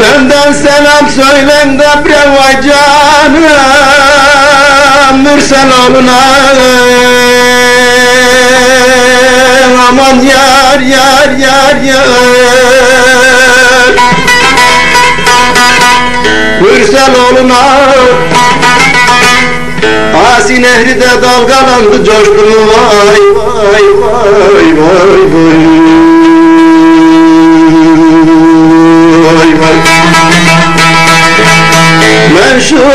Benden selam söylen deprem canım Mürseloğluna, aman yar yar yar yar Mürseloğluna. Asi nehri de dalgalandı, coştu mu vay vay vay vay vay. Menşur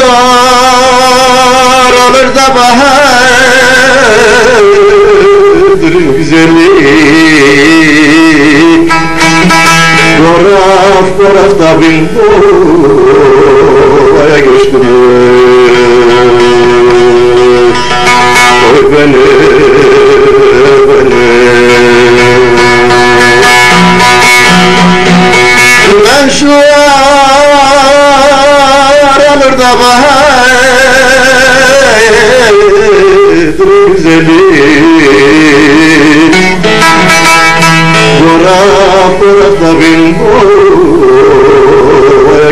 olur da baharın güzelliği, Doraf doraf da bin boğaya göçtürür. Oy beni beni Menşur alır da baharın güzeli, Doraf doraf da bin boğaya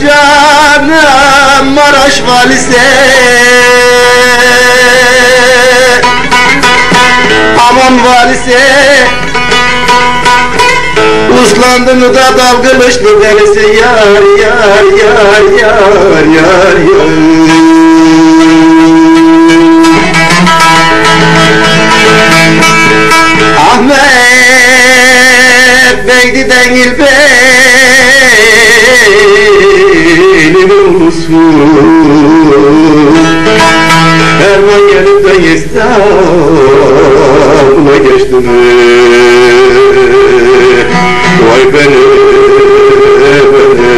canım Maraş valisi, aman valisi, uslandı da dalgımışlı delisi, yar yar yar yar yar yar. Ahmet Beydi Dengil Bey Erman gelip de İstanbul'a geçti mi? Vay beni beni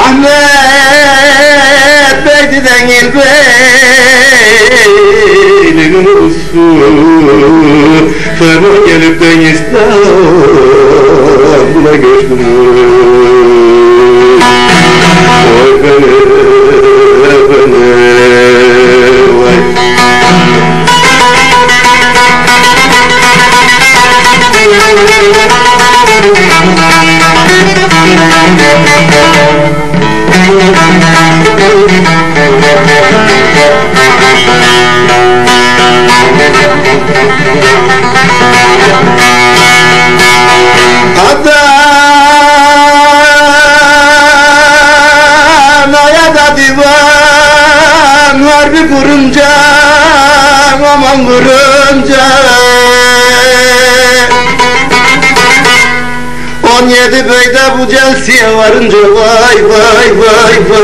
Ahmet Beydi Dengil Bey'nin usul, Erman gelip de İstanbul'a geçti mi? Adana'ya da divan harbi kurunca, aman kurunca 17 beyde bu celsiye varınca, vay vay vay vay vay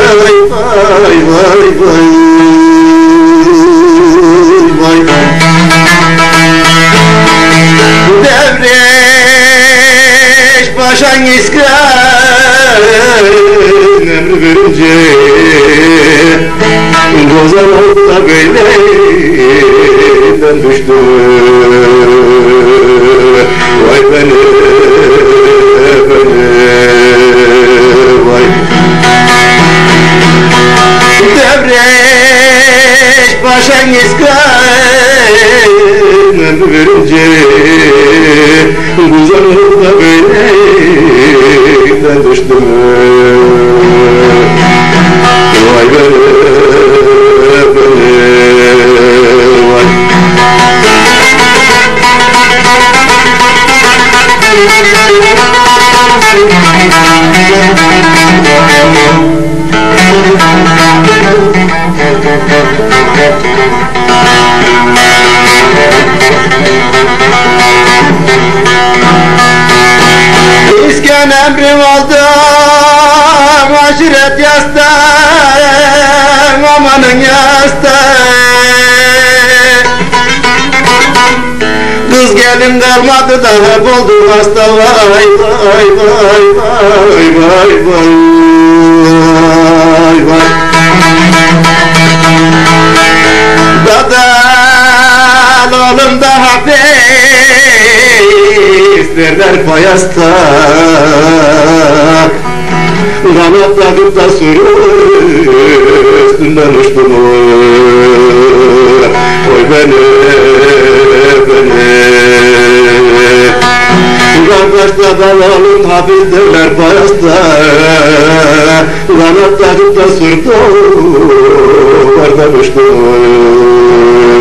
vay vay vay. Devreş başan iskan emri verince, bozan olta beylerinden düştü. Vay beni beni vay. Devreş başan iskan emri verince, bozan olta beylerinden düştü. Vay beni beni vay. İskan emrim oldu, aşiret yastım, amanın yastım. Kız gelin kalmadı da hep oldum hasta, vay vay vay vay vay vay vay. Dadaloğlum da hapis derler payasta, kanatlanıp da sürü üstünden uçtum oy beni. Kardeşte dalalım hapis derler payasta, kanatlanıp da sürdü bardan uçtum.